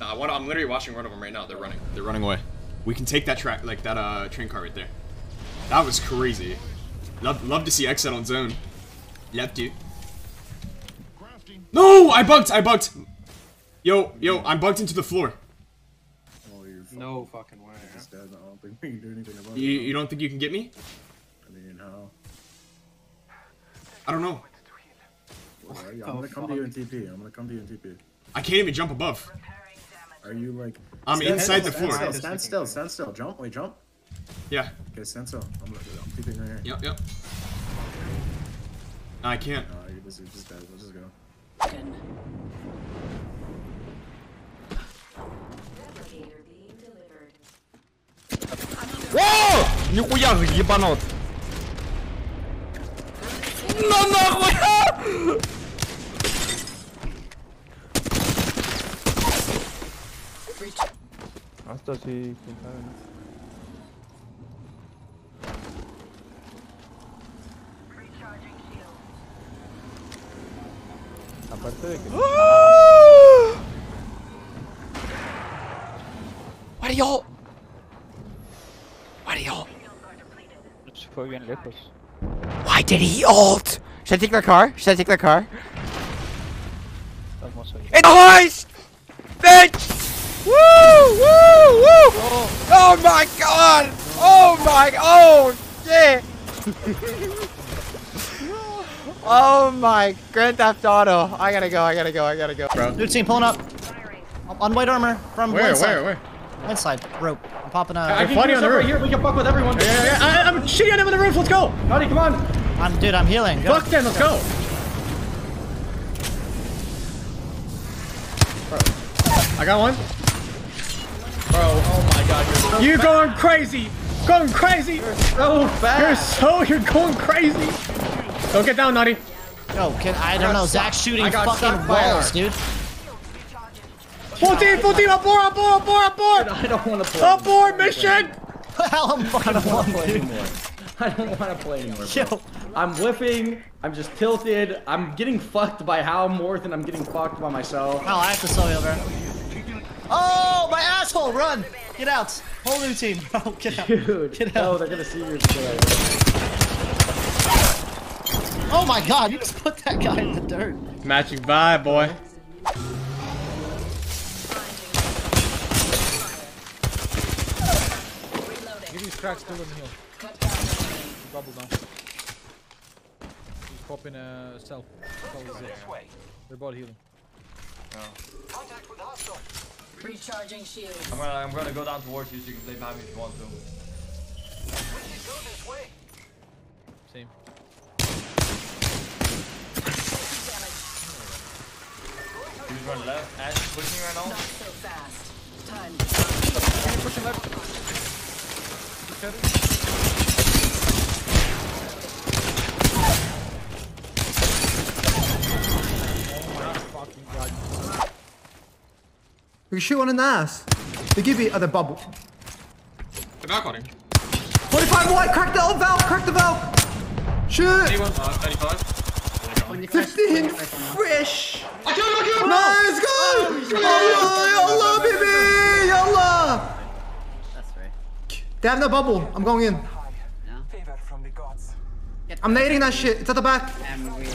I'm literally watching one of them right now. They're running. They're running away. We can take that track, like that train car right there. That was crazy. Love to see Exit on zone. Love to. No, I bugged. I bugged. Yo, I'm bugged into the floor. Oh, you're fucking no fucking way. I don't think we can do anything about it. You don't think you can get me? I mean, how? I don't know. Well, I'm gonna come to you in TP. I'm gonna come to you in TP. I can't even jump above. Are you like? I'm inside the floor. Stand still. Jump. Wait, jump. Yeah. Okay, stand still. I'm gonna keep it right here. Yep. No, I can't. No, you're busy. Just dead. We'll just go. Whoa! Нихуя же ебанот. На нахуй! Остался и Why did he ult? Why did he ult? Should I take their car? In the heist! Bitch! Woo! Woo! Woo! Oh my god! Oh shit! Oh my, Grand Theft Auto. I gotta go. Bro. Dude, team pulling up. On white armor from where? Inside, rope. I'm popping out. We're fighting on the roof. Here. We can fuck with everyone. Yeah. I'm shitting at him on the roof. Let's go. Noddy, come on. Dude, I'm healing. Go. Fuck them. Let's go. Bro. I got one. Bro, oh my god. You're going crazy. You're so fast. You're going crazy. Don't get down, Nutty. Yo, I don't know. Zach's shooting fucking walls, dude. Full team, up board. I don't want to play. Up board mission. Hell, I'm fucking anymore. I don't want to play anymore. Yo, I'm whiffing. I'm just tilted. I'm getting fucked by Hal Morth, and I'm getting fucked by myself. Hal, I have to slow you over. Oh, my asshole! Run! Get out! Whole new team. Oh, get out. Dude, get out. Oh, they're gonna see yours today. Oh my god, you just put that guy in the dirt. Magic vibe, boy. Give these cracks to him here. Bubble down. He's popping a self. They're both healing. Contact with hostile. Recharging shields. I'm gonna go down towards you so you can play Mammy if you want to. We should go this way. Same. Run left, Ash is pushing right now. Not so fast. Time. Pushing left. Oh my fucking god. We shoot on an ass. They give you the bubble. They're back on him. 45 wide, crack the valve. Shoot! 35. 15 fresh! I killed him, Let's go! Allah, baby! Allah! That's right. They have no bubble. I'm going in. No? I'm nading that shit. It's at the back.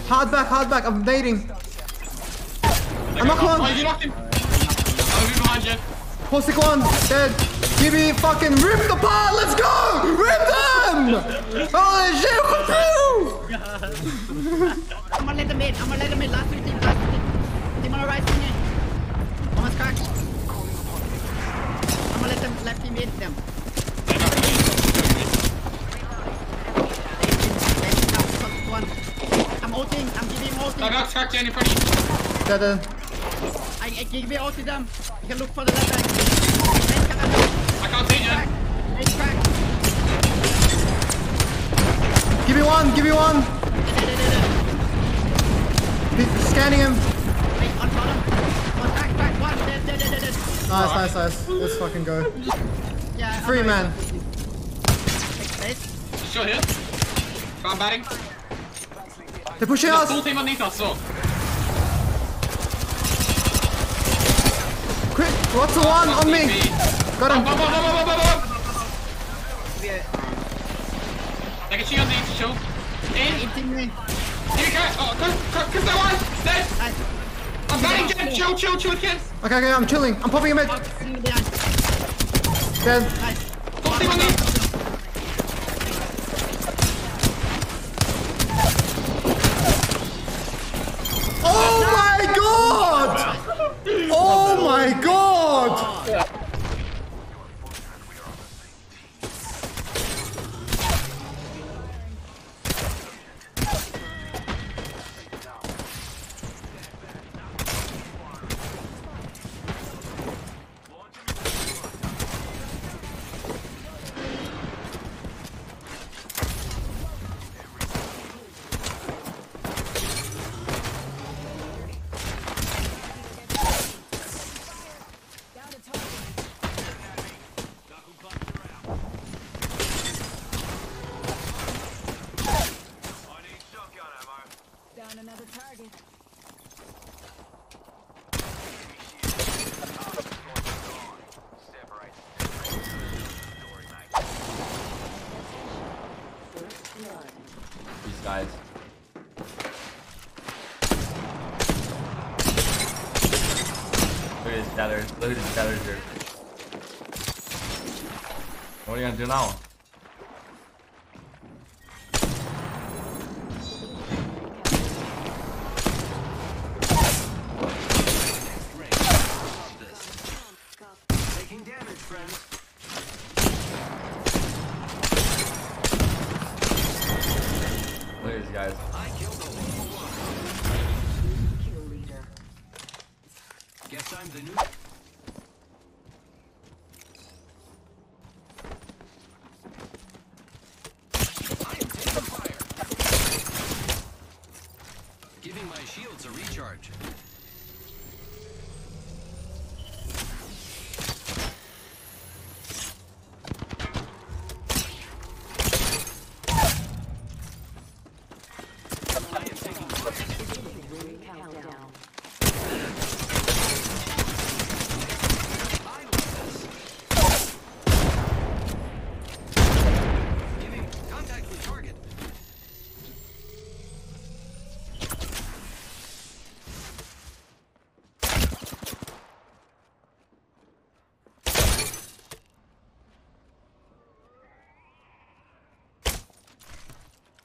Hard back. I'm nading. I'm not clone. You knocked him. I'll be behind you. Postic one. Dead. Gibby fucking ripped the pot. Let's go! Rip them! Holy shit, what the hell? I'm gonna let them in. Last 15. They wanna rise in it. Almost cracked. I'm gonna let them left him in them. I'm ulting. I'm giving ulting. I got cracked in front of you. I give it all to them. You can look for the left back. I can't see you. It's cracked. Give me one. Scanning him. Nice. Let's fucking go. Yeah, free man. Shot here. I'm batting. They're pushing us. Full team underneath us. Quick. What's the one on me? Got him. I can see you on the edge, Joe. In. Here you go. Oh, because there was. Dead. I'm batting again. Chill, kids. Okay, I'm chilling. I'm popping a med. Dead. Don't see my name. Oh my god! These guys. Look at his feathers. Look at his feathers here. What are you gonna do now? Guys. I killed the kill leader. Guess I'm the new. I am taking fire. Giving my shields a recharge.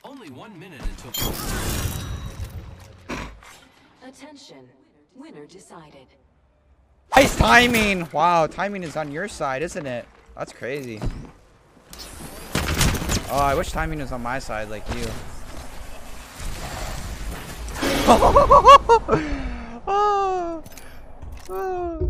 Only 1 minute until attention. Winner decided. Nice timing. Wow, timing is on your side, isn't it? That's crazy. Oh, I wish timing was on my side like you. Oh.